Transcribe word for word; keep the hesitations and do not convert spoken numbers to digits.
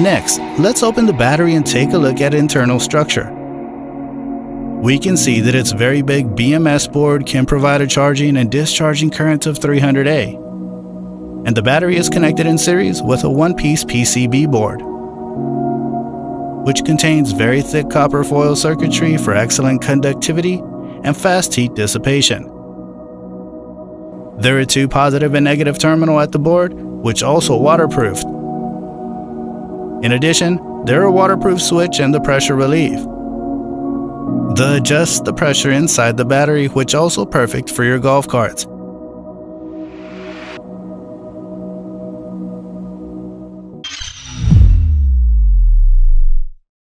Next, let's open the battery and take a look at internal structure. We can see that its very big B M S board can provide a charging and discharging current of three hundred amps. And the battery is connected in series with a one-piece P C B board, which contains very thick copper foil circuitry for excellent conductivity and fast heat dissipation. There are two positive and negative terminals at the board, which also waterproofed. In addition, there are waterproof switch and the pressure relief. The adjusts the pressure inside the battery, which also perfect for your golf carts.